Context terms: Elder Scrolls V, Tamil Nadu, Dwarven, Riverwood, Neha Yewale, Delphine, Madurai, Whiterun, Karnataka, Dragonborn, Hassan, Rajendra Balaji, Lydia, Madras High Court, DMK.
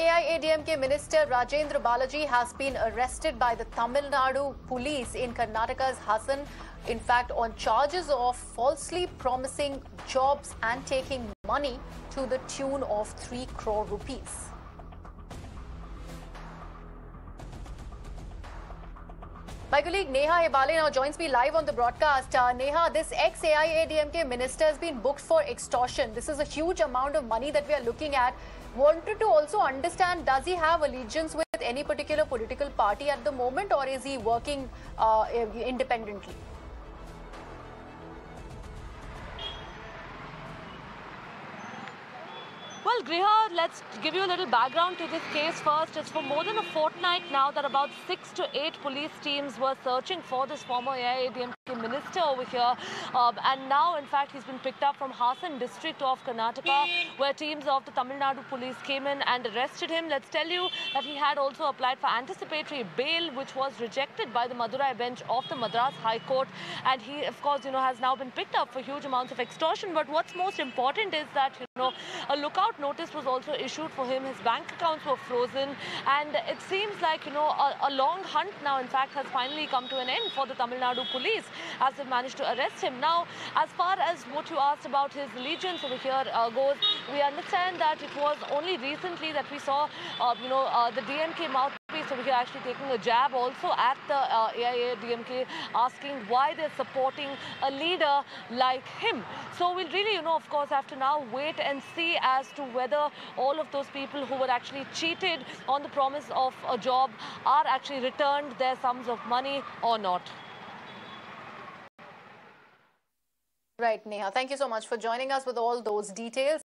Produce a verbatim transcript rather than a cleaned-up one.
A I A D M K Minister Rajendra Balaji has been arrested by the Tamil Nadu police in Karnataka's Hassan, in fact on charges of falsely promising jobs and taking money to the tune of three crore rupees. My colleague Neha Yewale now joins me live on the broadcast. Uh, Neha, this ex-A I A D M K minister has been booked for extortion. This is a huge amount of money that we are looking at. Wanted to also understand, does he have allegiance with any particular political party at the moment, or is he working uh, independently? Well, Griha, let's give you a little background to this case first. It's for more than a fortnight now that about six to eight police teams were searching for this former A I A D M K minister over here. Uh, and now, in fact, he's been picked up from Hassan district of Karnataka, where teams of the Tamil Nadu police came in and arrested him. Let's tell you that he had also applied for anticipatory bail, which was rejected by the Madurai bench of the Madras High Court. And he, of course, you know, has now been picked up for huge amounts of extortion. But what's most important is that, you know, a lookout notice was also issued for him. His bank accounts were frozen, and it seems like, you know, a, a long hunt now, in fact, has finally come to an end for the Tamil Nadu police as they've managed to arrest him. Now, as far as what you asked about his allegiance over here uh, goes, we understand that it was only recently that we saw, uh, you know, uh, the D M K mouth. So we are actually taking a jab also at the uh, A I A D M K, asking why they're supporting a leader like him. So we'll really, you know, of course, have to now wait and see as to whether all of those people who were actually cheated on the promise of a job are actually returned their sums of money or not. Right, Neha, thank you so much for joining us with all those details.